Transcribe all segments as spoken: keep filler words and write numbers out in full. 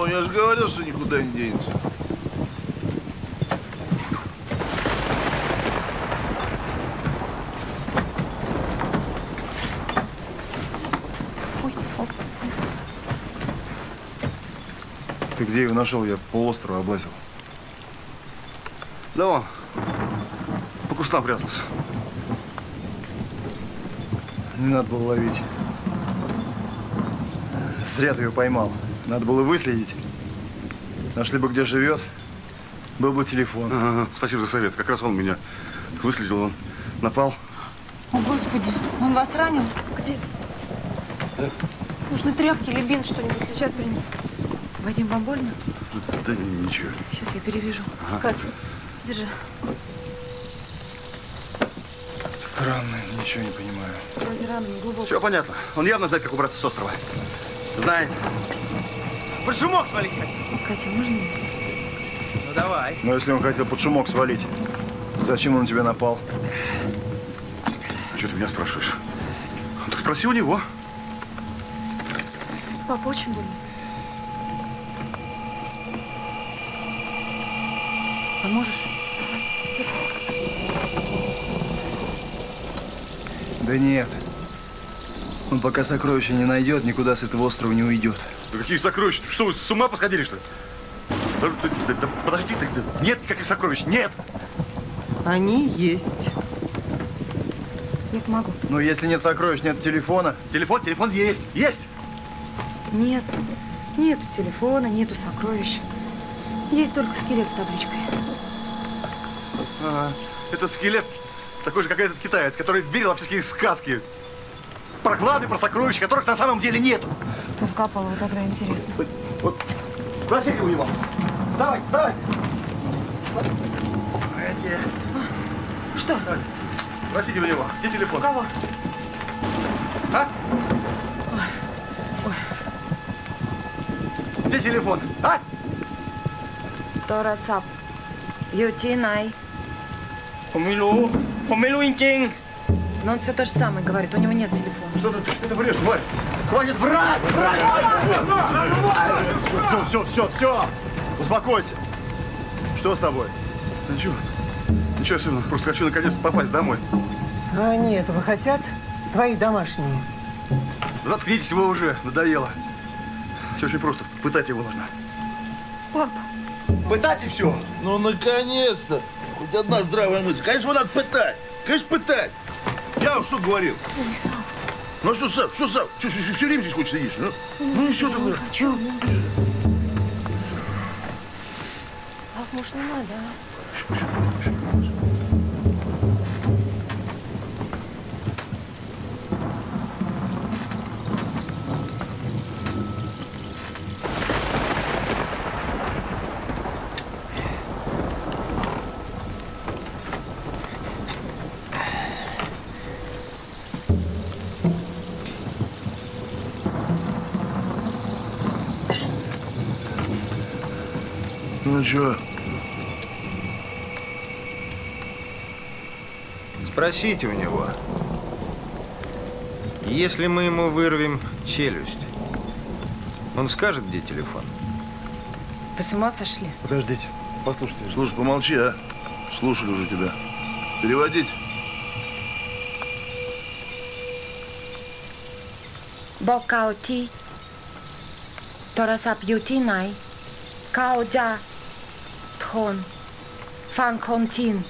Ну, я же говорил, что никуда не денется. Ой, оп. Ты где его нашел? Я полуострова облазил. Да вон, по кустам прятался. Не надо было ловить. Зря ты ее поймал. Надо было выследить. Нашли бы, где живет, был бы телефон. Ага, спасибо за совет. Как раз он меня выследил, он напал. О, Господи, он вас ранил? Где? Да. Нужны тряпки или бинт что-нибудь. Сейчас принесу. Вадим, вам больно? Да, да ничего. Сейчас я перевяжу. Ага. Катя, держи. Странно, ничего не понимаю. Вроде рано, не глубоко. Все понятно. Он явно знает, как убраться с острова. Знает. Под шумок свалить хотел. Катя, можно? Ну давай. Но если он хотел под шумок свалить, зачем он на тебя напал? А что ты меня спрашиваешь? Ну, так спроси у него. Папа, очень больно. Поможешь? Да нет. Он пока сокровища не найдет, никуда с этого острова не уйдет. Да какие сокровища? Что, вы с ума посходили, что ли? Да, да, да, подожди, да, нет никаких сокровищ, нет! Они есть. Я помогу. Ну, если нет сокровищ, нет телефона. Телефон, телефон есть, есть! Нет, нету телефона, нету сокровищ. Есть только скелет с табличкой. Ага. Этот скелет такой же, как этот китаец, который верил во всякие сказки. Про клады, про сокровища, которых на самом деле нету. Кто скапал его тогда, интересно. Вот, вот спросите у него. Давай, давай. Эти. Что? Так, спросите у него. Где телефон? У кого? А? Ой. Ой. Где телефон? А? Торасап. Ютинай. Умилу. Умилуинкинг. Но он все то же самое говорит, у него нет телефона. Что ты, ты, ты врешь, тварь? Хватит врать! Врать! Все, все, все, все! Успокойся! Что с тобой? Ничего. Ничего особенного. Просто хочу наконец попасть домой. А они этого хотят? Твои домашние. Заткнитесь вы уже, надоело. Все очень просто. Пытать его нужно. Пап. Пытать и все. Ну наконец-то! Хоть одна здравая мысль. Конечно, его надо пытать! Конечно, пытать! Я вам что говорил? Ой, Сав. Ну что, Сав, что, Сав? Что, все, все время здесь хочешь сидишь? Ну, ну и что ты? Хочу. Сав, может, не надо, а? Сейчас, сейчас, сейчас. Ну чё? Спросите у него, если мы ему вырвем челюсть, он скажет, где телефон? Вы с ума сошли? Подождите, послушайте. Слушай, помолчи, а? Слушали уже тебя. Переводить. Бокаути, торасапьютинай, каудя. Хон, фан контин.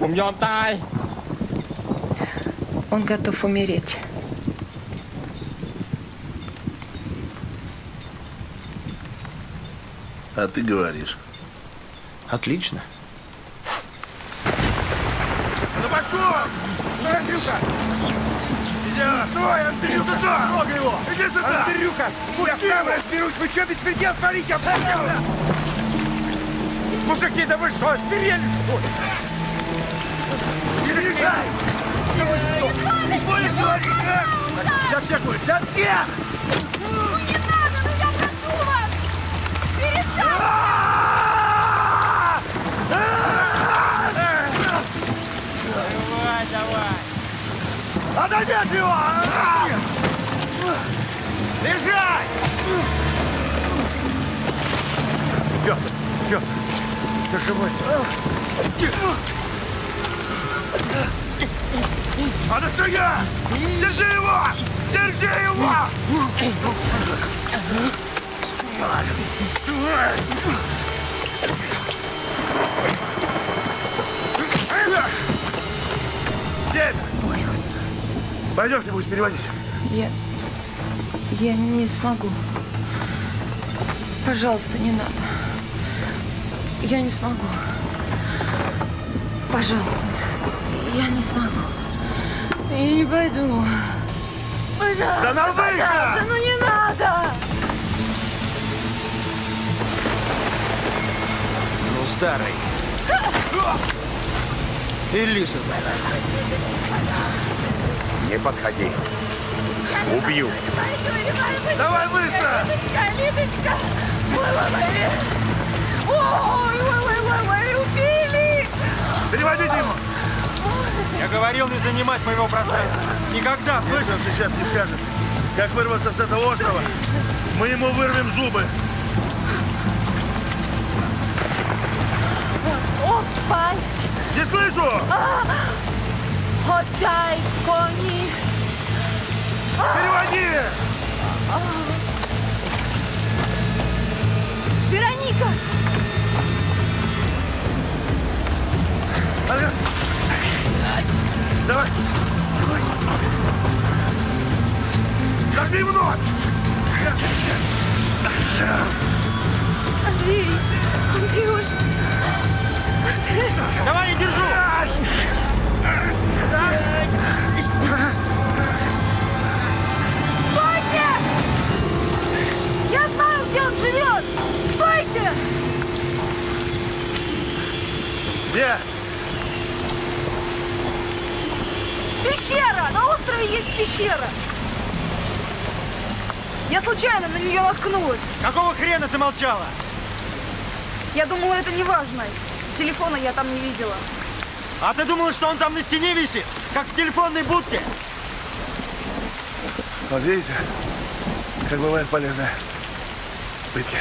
Он готов умереть. А ты говоришь? Отлично. Ну пошел! Стой, Андрюха! Сюда! Много его! Иди сюда! Андрюха! Я сам разберусь! Вы что, беспредел творите? Мужики, да вы что, озверели, что ли? Не лезай! Что вы говорите? Для всех, говорит! Для всех! Ну не надо! Ну я прошу вас! Перестань! Давай, давай! Отойди от него! Лежать! Петр, Петр, ты живой? А ну сюда! Держи его! Держи его! Нет! Ой, Господи. Пойдем, ты будешь переводить. Я... Я не смогу. Пожалуйста, не надо. Я не смогу. Пожалуйста. Я не смогу. Я не пойду. Пожалуйста, да нам пожалуйста, ну не надо! Ну, старый. И Лиза. Не подходи. Убью. Давай быстро! Лидочка, Лидочка! Ой, ой, ой, ой, ой, убили! Переводите ему! Я говорил не занимать моего пространства. Никогда, слышишь? Он сейчас не скажет. Как вырваться с этого острова, мы ему вырвем зубы. Опай! Не слышу! Отдай кони! Переводи! Вероника! Давай! Зажми в нос! Андрей! Андрюш! Давай, я держу! Стойте! Я знаю, где он живет! Стойте! Где? Пещера! На острове есть пещера! Я случайно на нее наткнулась. Какого хрена ты молчала? Я думала, это не важно. Телефона я там не видела. А ты думала, что он там на стене висит? Как в телефонной будке? Вот видите, как бывает полезно. Пытки.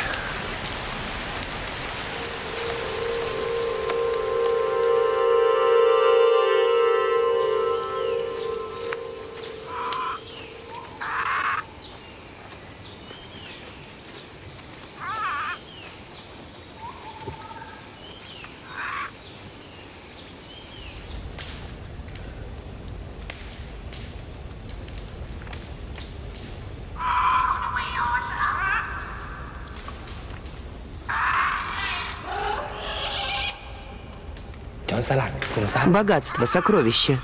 Богатство, сокровища.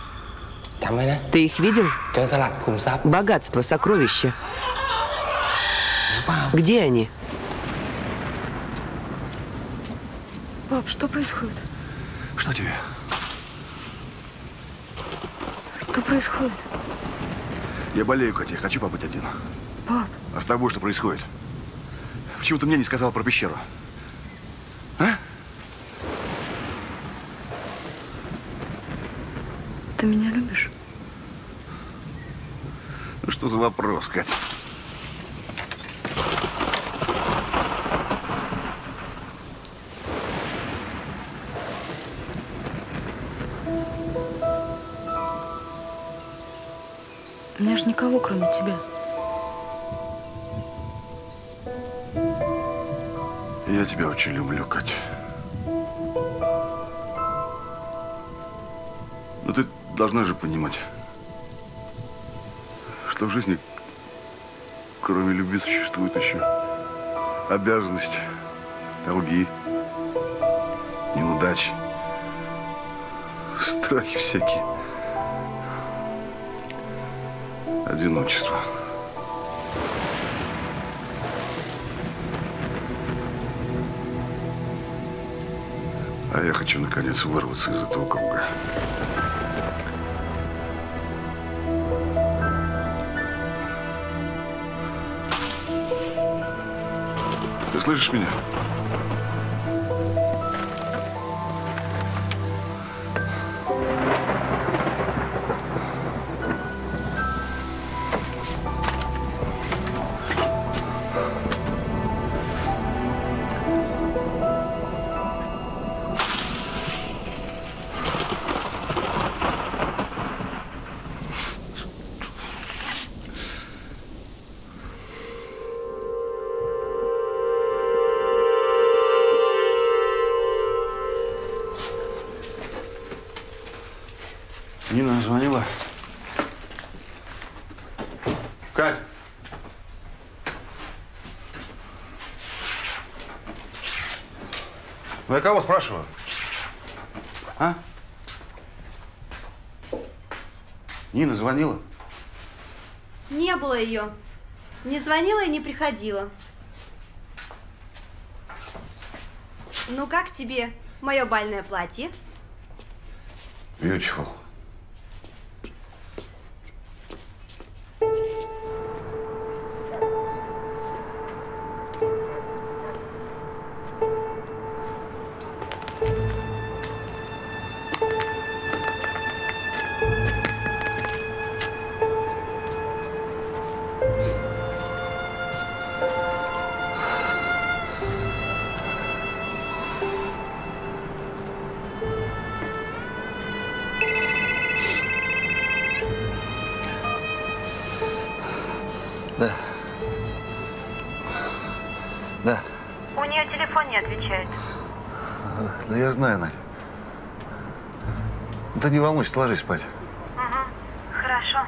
Ты их видел? Богатство, сокровища. Где они? Пап, что происходит? Что тебе? Что происходит? Я болею, Катя, я хочу побыть один. Пап. А с тобой что происходит? Почему ты мне не сказал про пещеру? Ты меня любишь? Ну что за вопрос, Катя? У меня же никого, кроме тебя. Я тебя очень люблю, Катя. Но ты должна же понимать, что в жизни, кроме любви, существует еще обязанность, долги, неудачи, страхи всякие, одиночество. А я хочу, наконец, вырваться из этого круга. Ты слышишь меня? Нина звонила. Кать! Ну я кого спрашиваю? А? Нина звонила? Не было ее. Не звонила и не приходила. Ну как тебе мое бальное платье? Beautiful. Знаю, Надь. Да не волнуйся, ложись спать. Угу. Хорошо.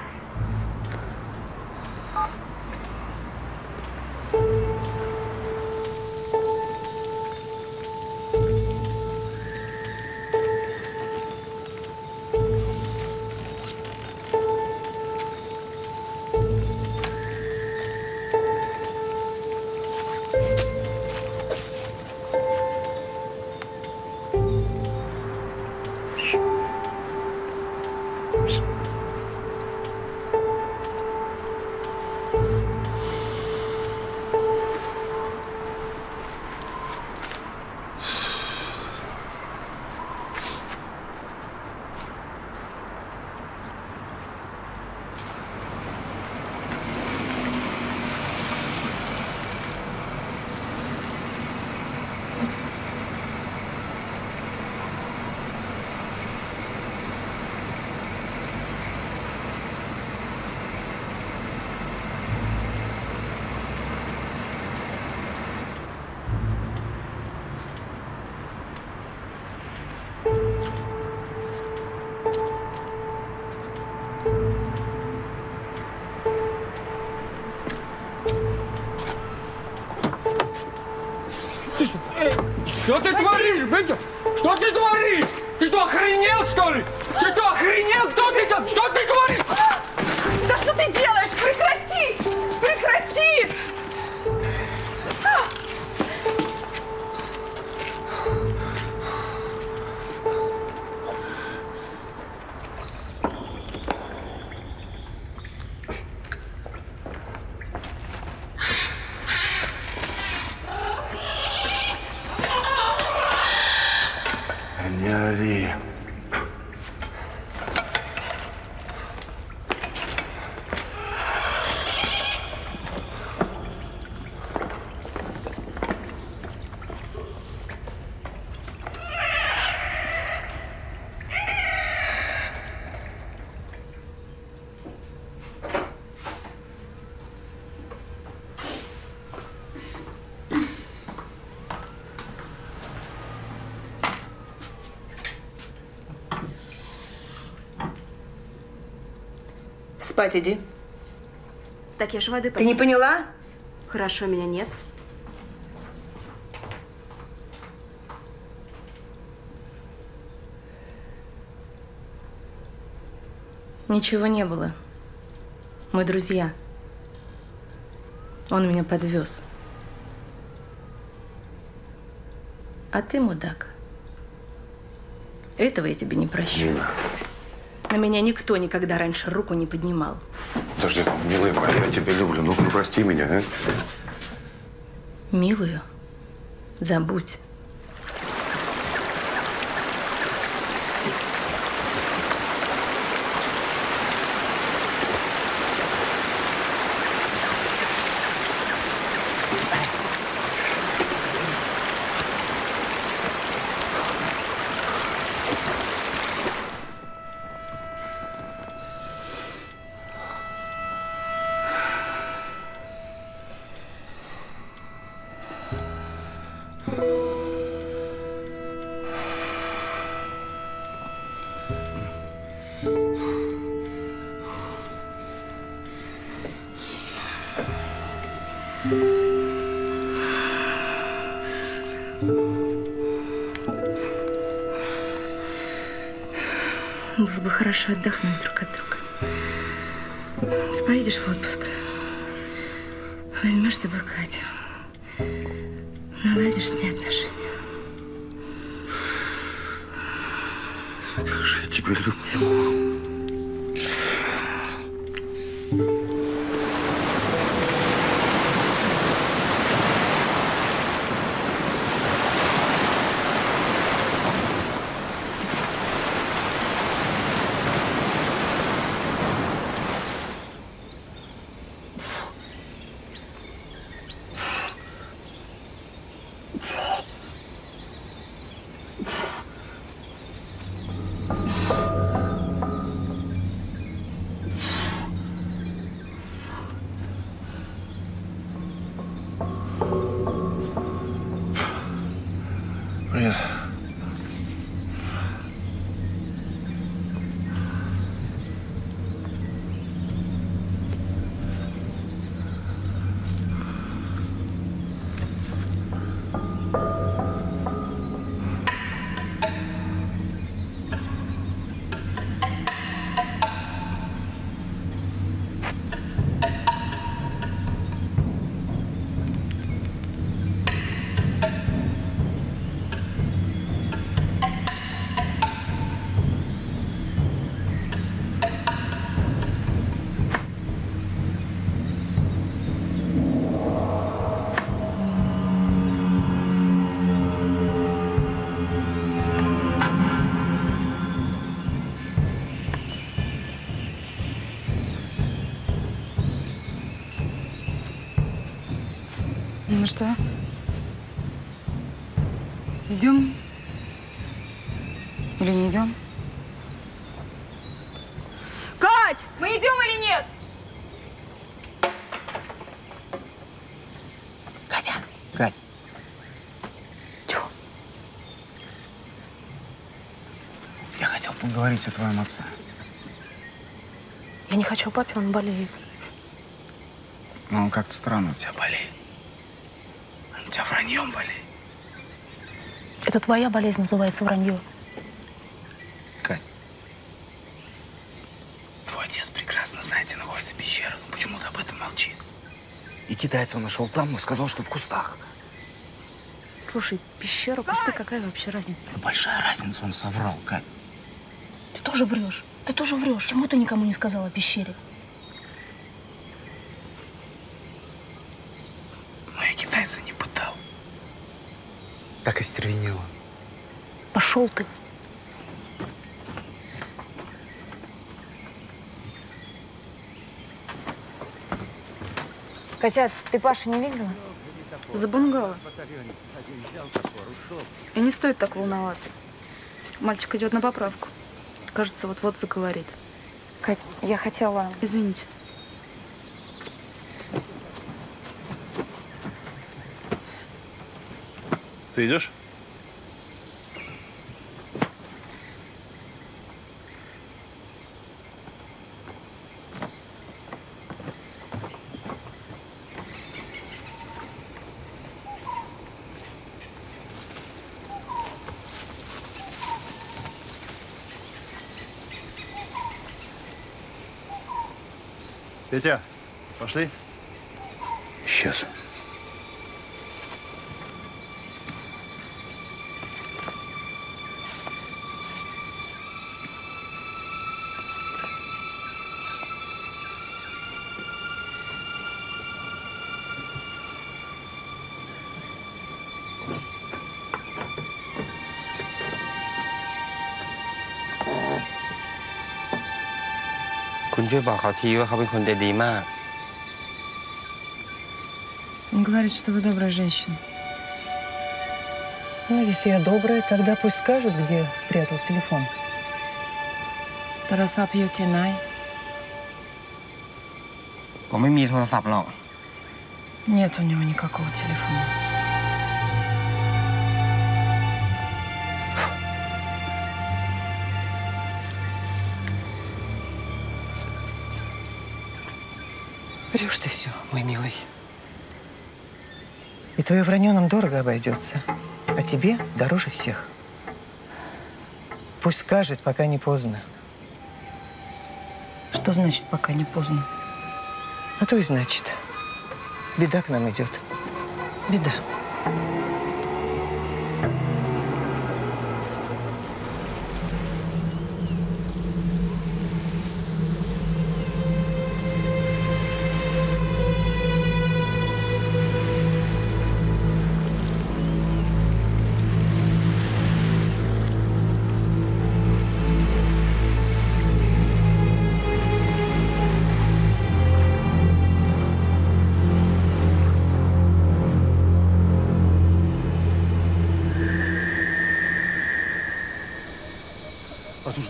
Что ты творишь, Петя? Что ты творишь? Ты что, охренел, что ли? Ты что, охренел? Кто ты там? Что ты творишь? Да что ты делаешь? Прекрати! Прекрати! Спать иди. Так я ж воды попью. Ты не поняла? Хорошо, меня нет. Ничего не было. Мы друзья. Он меня подвез. А ты мудак. Этого я тебе не прощу. Нина. На меня никто никогда раньше руку не поднимал. Подожди, милая моя, я тебя люблю. Ну, прости меня, а? Милую? Забудь. Thank you. Было бы хорошо отдохнуть друг от друга. Ты поедешь в отпуск. Возьмешь с собой Катю. Наладишь с ней отношения. Как же я тебя люблю. Ну что? Идем? Или не идем? Кать, мы идем или нет? Катя. Кать. Чего? Я хотел поговорить о твоем отце. Я не хочу о папе, он болеет. Ну, он как-то странно у тебя болеет. У тебя враньем болеет. Это твоя болезнь называется вранье. Кать, твой отец прекрасно знает, где находится пещера, но почему-то об этом молчит. И китайца он нашел там, но сказал, что в кустах. Слушай, пещера, кусты, какая вообще разница? Да большая разница, он соврал, Кать. Ты тоже врешь, ты тоже врешь. Почему ты никому не сказала о пещере? Так остервенела. Пошел ты. Катя, ты Пашу не видела? Забунгала. И не стоит так волноваться. Мальчик идет на поправку. Кажется, вот-вот заговорит. Кать, я хотела... Извините. Ты идешь? Петя, пошли. Сейчас. Он говорит, что вы добрая женщина. Ну, если я добрая, тогда пусть скажут, где спрятал телефон. Тарасап Ютинай. Нет у него никакого телефона. Врешь ты все, мой милый. И твое вранье нам дорого обойдется, а тебе дороже всех. Пусть скажет, пока не поздно. Что значит, пока не поздно? А то и значит. Беда к нам идет. Беда.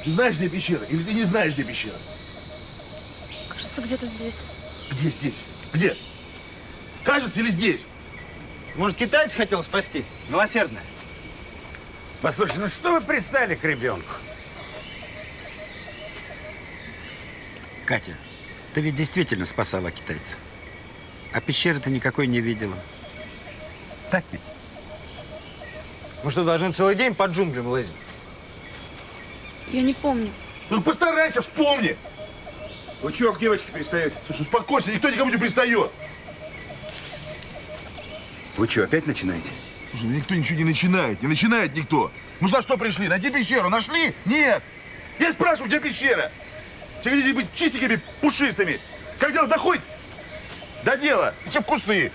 Ты знаешь, где пещера? Или ты не знаешь, где пещера? Кажется, где-то здесь. Где здесь? Где? Кажется, или здесь? Может, китаец хотел спасти? Милосердно. Послушай, ну что вы пристали к ребенку? Катя, ты ведь действительно спасала китайца. А пещеры ты никакой не видела. Так ведь? Мы что, должны целый день под джунглям лазить? Я не помню. Ну постарайся, вспомни! Вы чего к девочке пристаете? Слушай, успокойся, никто никому не пристает. Вы что, опять начинаете? Слушай, никто ничего не начинает, не начинает никто. Ну за что пришли? Найди пещеру, нашли? Нет! Я спрашиваю, где пещера? Все хотите быть чистенькими, пушистыми. Как дело доходит? До дела, все вкусные.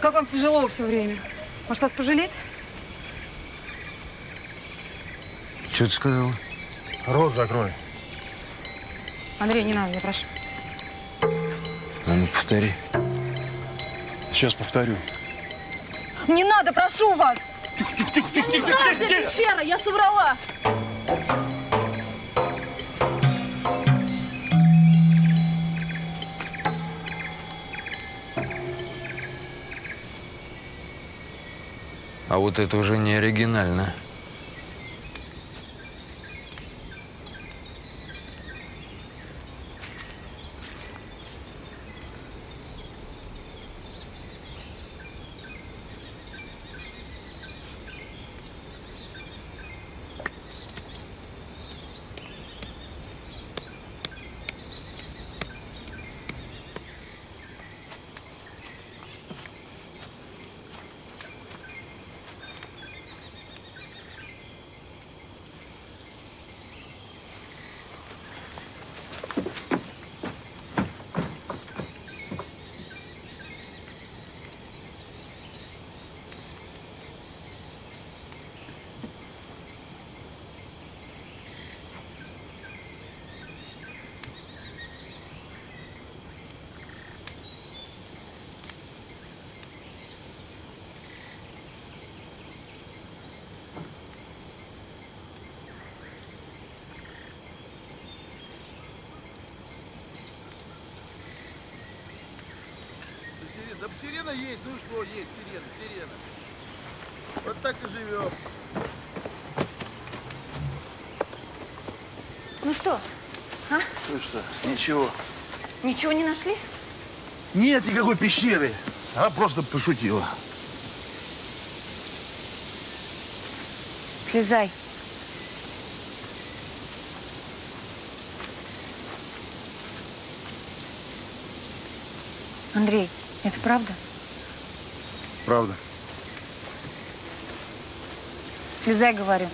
Как вам тяжело все время? Может, вас пожалеть? Что ты сказала? Рот закрой. Андрей, не надо, я прошу. А ну, повтори. Сейчас повторю. Не надо, прошу вас! Тихо, тихо, тихо, тихо, тихо, тихо, тихо, тихо. Пещера, я соврала! А вот это уже не оригинально. Да сирена есть, ну что, есть сирена, сирена. Вот так и живем. Ну что, а? Ну что, ничего. Ничего не нашли? Нет никакой пещеры. Она просто пошутила. Слезай. Андрей. Это правда? Правда. Слезай, говорю.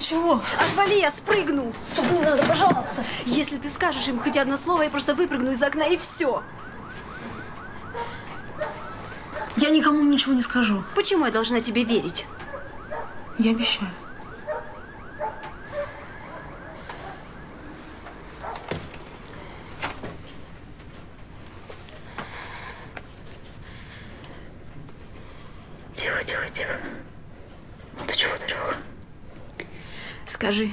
чего? Отвали, я спрыгну. Стоп, не надо, пожалуйста. Если ты скажешь им хоть одно слово, я просто выпрыгну из окна и все. Я никому ничего не скажу. Почему я должна тебе верить? Я обещаю. Тихо, тихо, тихо. Ну ты чего, дорога? Скажи,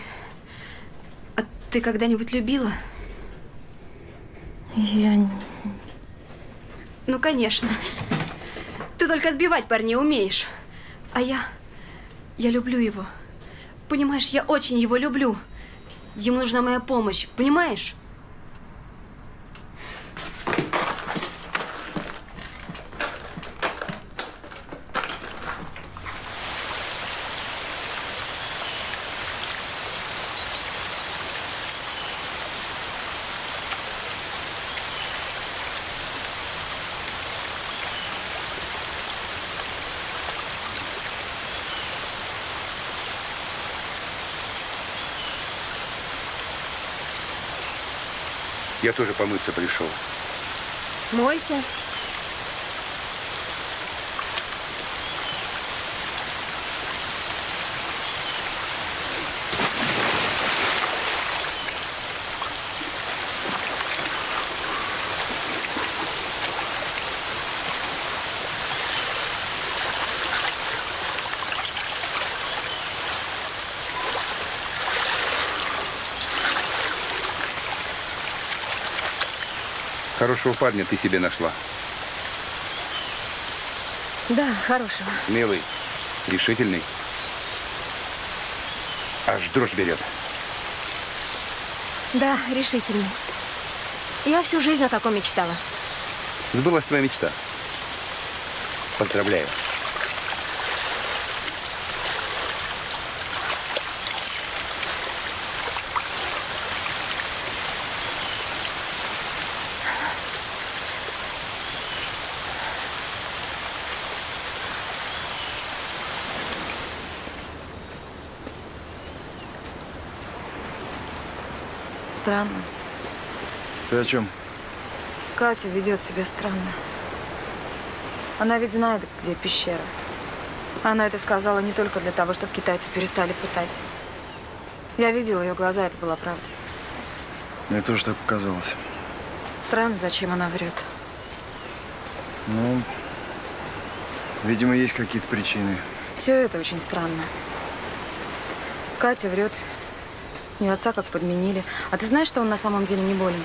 а ты когда-нибудь любила? Я не... Ну, конечно. Ты только отбивать парней умеешь. А я... Я люблю его. Понимаешь, я очень его люблю. Ему нужна моя помощь. Понимаешь? Я тоже помыться пришел. Мойся. Хорошего парня ты себе нашла. Да, хорошего. Смелый, решительный. Аж дрожь берет. Да, решительный. Я всю жизнь о таком мечтала. Сбылась твоя мечта. Поздравляю. Странно. Ты о чем? Катя ведет себя странно. Она ведь знает, где пещера. Она это сказала не только для того, чтобы китайцы перестали пытать. Я видела ее глаза, это была правда. Мне тоже так показалось. Странно, зачем она врет. Ну, видимо, есть какие-то причины. Все это очень странно. Катя врет. Ее отца как подменили. А ты знаешь, что он на самом деле не болен?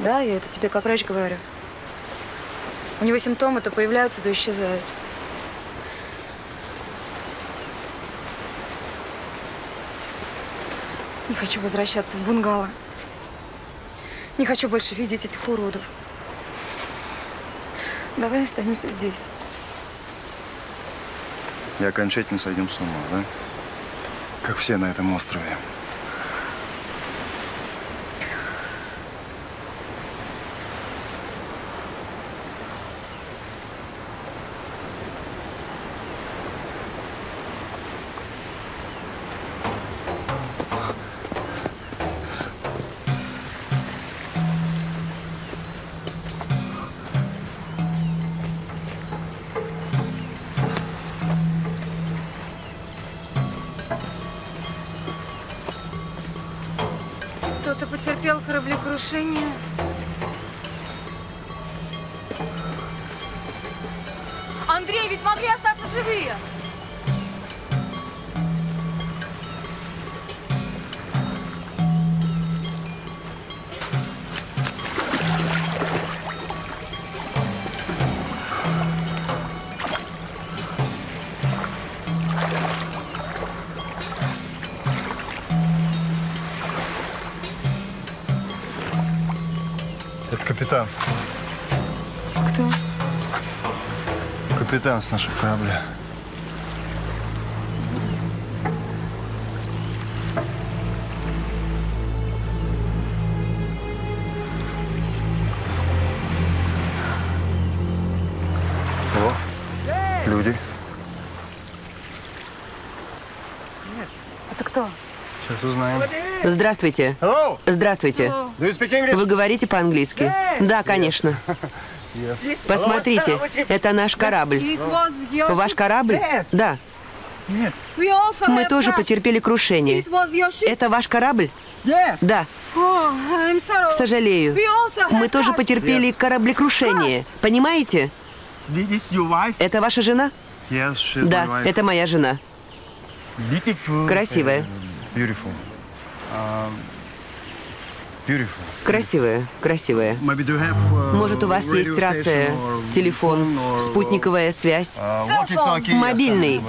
Да, я это тебе как врач говорю. У него симптомы то появляются, то исчезают. Не хочу возвращаться в бунгало. Не хочу больше видеть этих уродов. Давай останемся здесь. И окончательно сойдем с ума, да? Как все на этом острове. Крушение. Андрей, ведь могли остаться живые. Капитан. Кто? Капитан с нашего корабля. О, люди. Нет. Кто? Сейчас узнаем. Здравствуйте. Hello. Здравствуйте. Hello. Вы говорите по-английски? Yeah. Да, конечно. Yes. Посмотрите, Hello. Это наш корабль. Your... Ваш корабль? Yeah. Да. Нет. Мы тоже потерпели крушение. Your... Это ваш корабль? Yeah. Да. Oh, сожалею. Мы тоже потерпели yes. кораблекрушение. Crushed. Понимаете? Это ваша жена? Yes, да, это моя жена. Beautiful. Красивая. Beautiful. Uh, beautiful. Красивая, красивая. Have, uh, Может, у вас есть рация, or, телефон, or, спутниковая связь, uh, мобильный.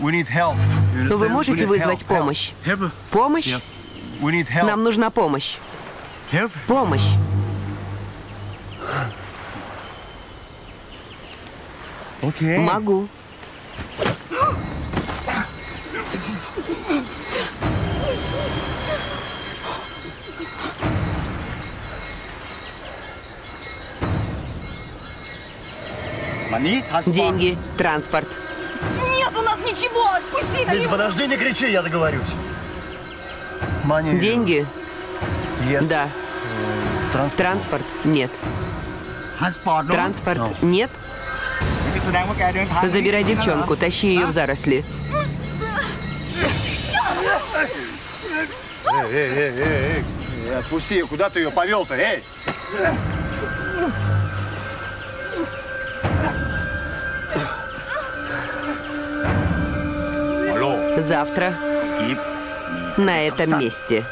Но вы можете вызвать help. помощь? Help. Помощь? Yes. We need help. Нам нужна помощь. Help. Помощь. Okay. Могу. Деньги, транспорт. Нет у нас ничего, отпусти! Лиза, подожди, не кричи, я договорюсь. Money. Деньги? Yes. Да. Транспорт? Транспорт? Нет. Транспорт? No. Нет. Забирай девчонку, тащи ее в заросли. Эй, эй, эй, эй, эй. Отпусти ее, куда ты ее повел-то, эй? Завтра на этом месте.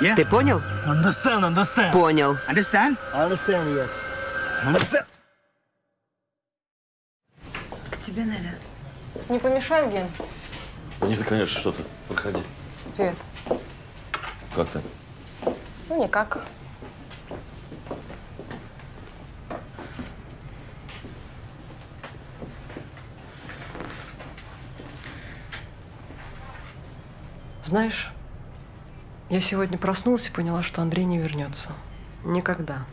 Yeah. Ты понял? Understand, understand. Понял. Understand? Understand, yes. Understand. К тебе, Нелли. Не помешаю, Ген? Нет, конечно, что ты. Проходи. Привет. Как ты? Ну, никак. Знаешь, я сегодня проснулась и поняла, что Андрей не вернется. Никогда.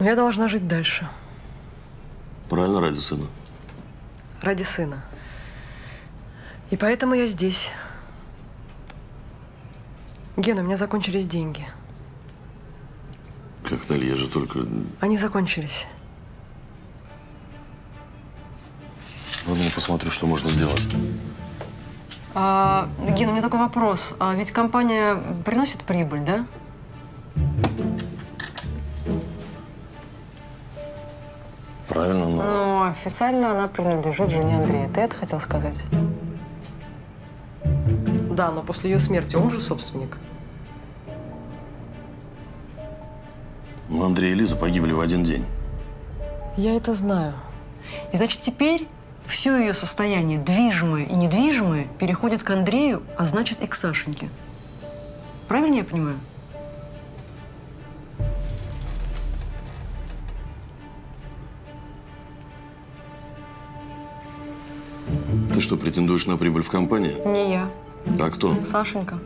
Но я должна жить дальше. Правильно, ради сына. Ради сына. И поэтому я здесь. Ген, у меня закончились деньги. Как, Нелли, я же только… Они закончились. Ладно, я посмотрю, что можно сделать. А, Ген, у меня такой вопрос. А ведь компания приносит прибыль, да? Правильно, но… Но официально она принадлежит жене Андрея. Ты это хотел сказать? Да, но после ее смерти он же собственник. Ну, Андрей и Лиза погибли в один день. Я это знаю. И значит, теперь… Все ее состояние, движимое и недвижимое, переходит к Андрею, а значит и к Сашеньке. Правильно я понимаю? Ты что, претендуешь на прибыль в компании? Не я. А кто? Сашенька.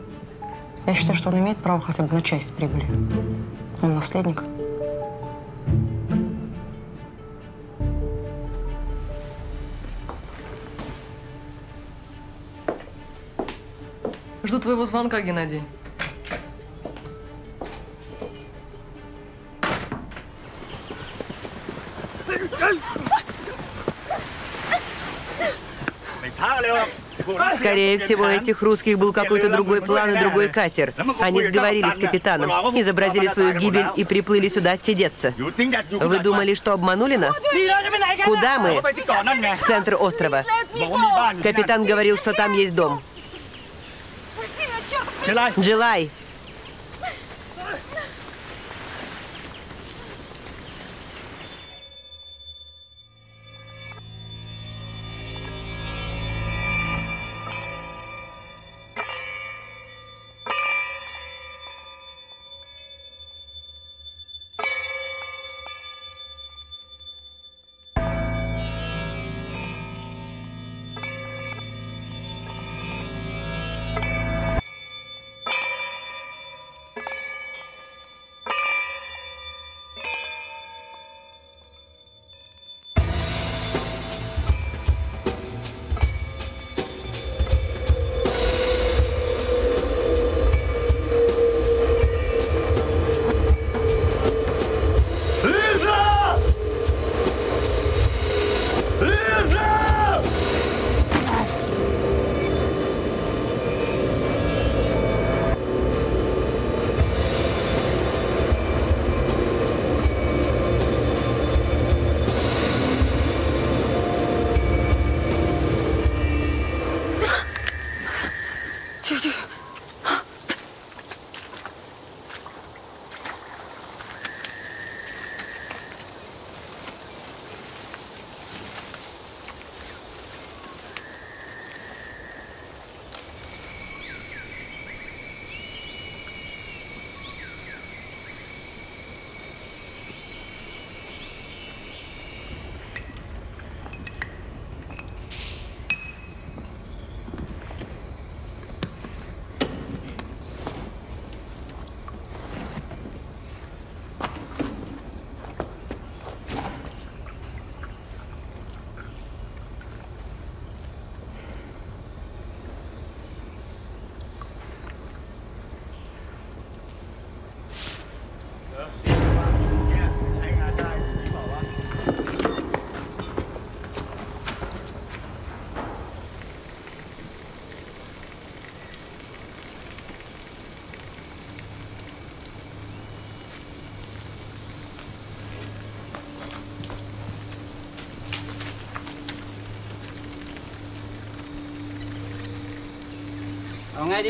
Я считаю, что он имеет право хотя бы на часть прибыли. Он наследник. Жду твоего звонка, Геннадий. Скорее всего, этих русских был какой-то другой план и другой катер. Они сговорились с капитаном, изобразили свою гибель и приплыли сюда отсидеться. Вы думали, что обманули нас? Куда мы? В центр острова. Капитан говорил, что там есть дом. Джулай!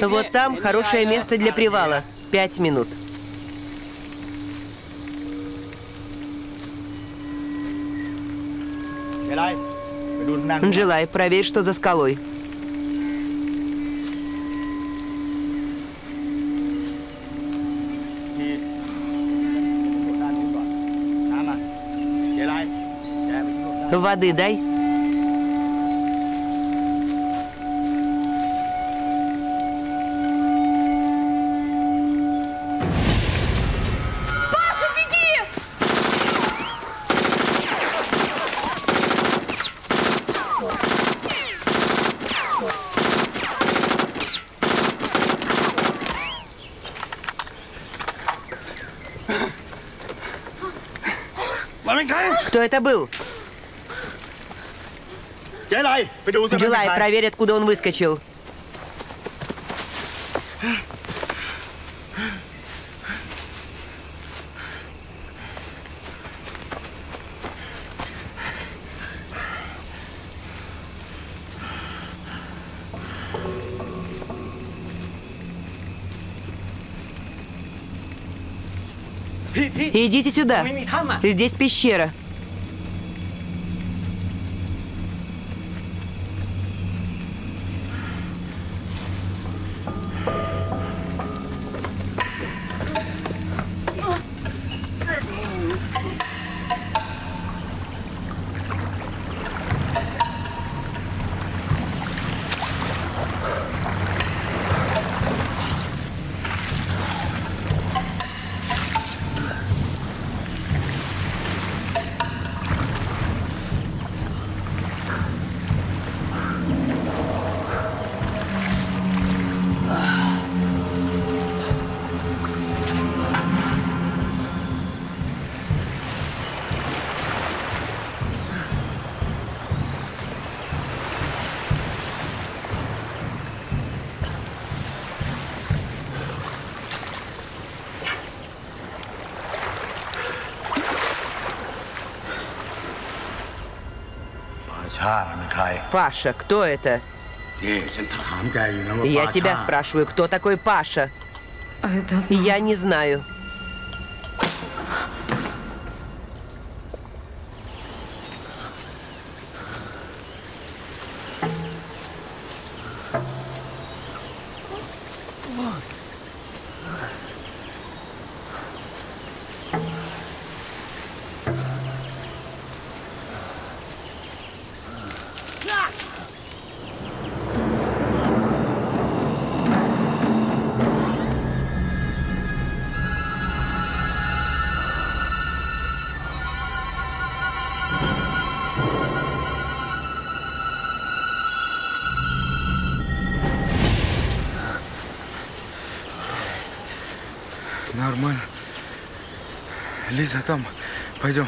Вот там хорошее место для привала. Пять минут. Джулай, проверь, что за скалой. Воды дай. Паша, беги! Кто это был? Джулай, проверь, откуда он выскочил. Идите сюда. Здесь пещера. Паша, кто это? Я тебя спрашиваю, кто такой Паша? Я не знаю. Нормально. Лиза, там. Пойдем.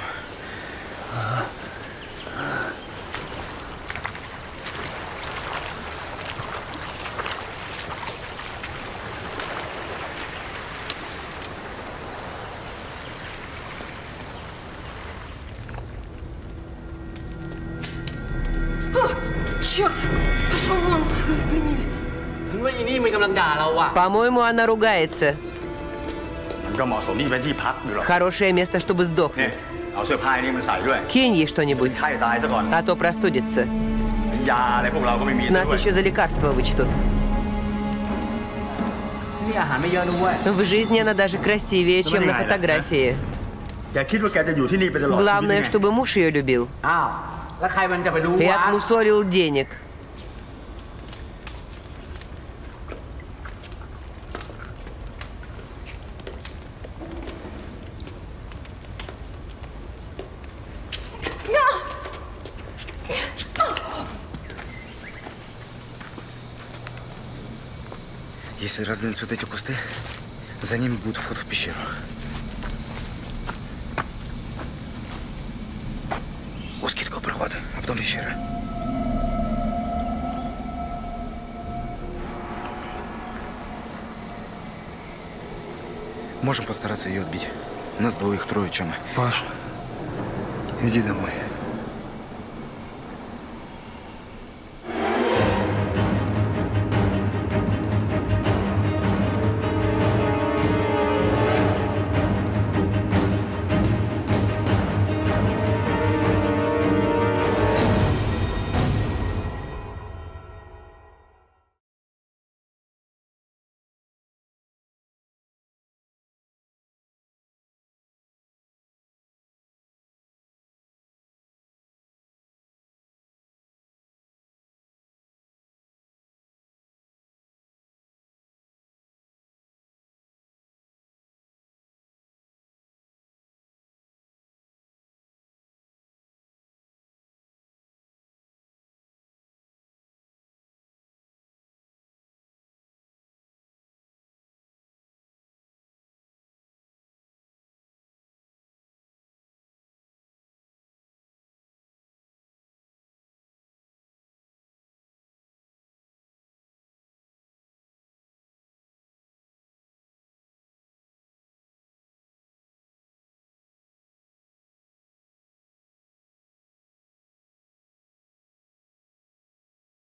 Черт! Пошел вон! По-моему, она ругается. Хорошее место, чтобы сдохнуть. Кинь ей что-нибудь, а то простудится. С нас еще за лекарства вычтут. В жизни она даже красивее, чем на фотографии. Главное, чтобы муж ее любил. И отмусорил денег. Если раздвинуть вот эти кусты, за ними будет вход в пещеру. Узкий такой проход, а потом пещера. Можем постараться ее отбить. Нас двоих, трое, чем мы. Паша, иди домой.